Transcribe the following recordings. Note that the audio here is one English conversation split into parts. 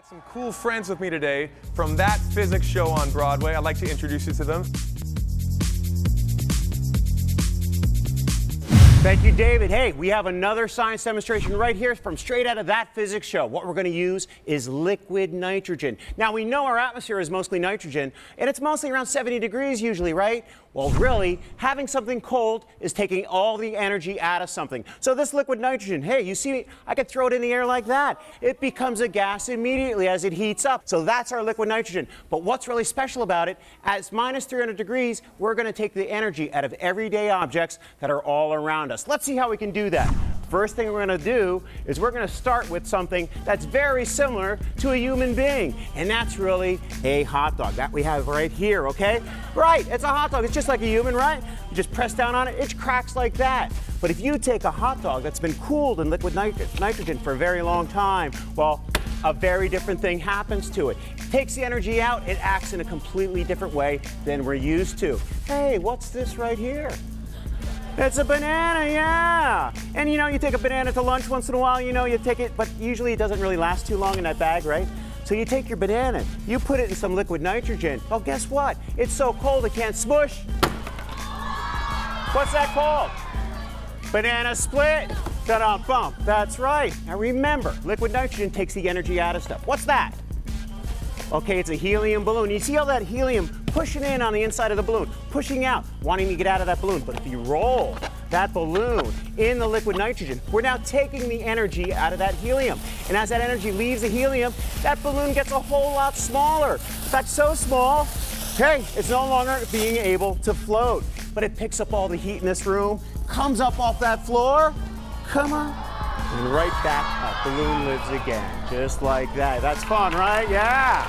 Got some cool friends with me today from That Physics Show on Broadway. I'd like to introduce you to them. Thank you, David. Hey, we have another science demonstration right here from straight out of That Physics Show. What we're going to use is liquid nitrogen. Now, we know our atmosphere is mostly nitrogen, and it's mostly around 70 degrees usually, right? Well, really, having something cold is taking all the energy out of something. So this liquid nitrogen, hey, you see, I could throw it in the air like that. It becomes a gas immediately as it heats up. So that's our liquid nitrogen. But what's really special about it, at minus 300 degrees, we're going to take the energy out of everyday objects that are all around us. Let's see how we can do that. First thing we're going to do is we're going to start with something that's very similar to a human being, and that's really a hot dog that we have right here, okay? Right, it's a hot dog. It's just like a human, right? You just press down on it, it cracks like that. But if you take a hot dog that's been cooled in liquid nitrogen for a very long time, well, a very different thing happens to it. It takes the energy out. It acts in a completely different way than we're used to. Hey, what's this right here? It's a banana, yeah. And you know, you take a banana to lunch once in a while, you know, you take it, but usually it doesn't really last too long in that bag, right? So you take your banana, you put it in some liquid nitrogen. Well, guess what? It's so cold it can't smush. What's that called? Banana split. Da-da-bump. That's right. Now remember, liquid nitrogen takes the energy out of stuff. What's that? Okay, it's a helium balloon. You see all that helium pushing in on the inside of the balloon, pushing out, wanting to get out of that balloon. But if you roll that balloon in the liquid nitrogen, we're now taking the energy out of that helium. And as that energy leaves the helium, that balloon gets a whole lot smaller. That's so small, hey, it's no longer being able to float. But it picks up all the heat in this room, comes up off that floor, come on. And right back up, balloon lives again, just like that. That's fun, right? Yeah.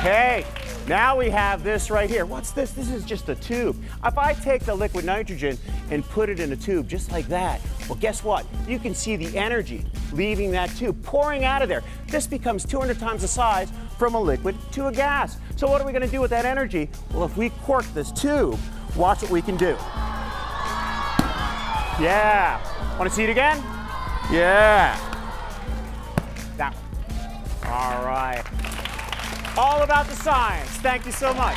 Hey, now we have this right here. What's this? This is just a tube. If I take the liquid nitrogen and put it in a tube just like that, well, guess what? You can see the energy leaving that tube, pouring out of there. This becomes 200 times the size from a liquid to a gas. So what are we going to do with that energy? Well, if we cork this tube, watch what we can do. Yeah. Want to see it again? Yeah. That one. All right. All about the science. Thank you so much.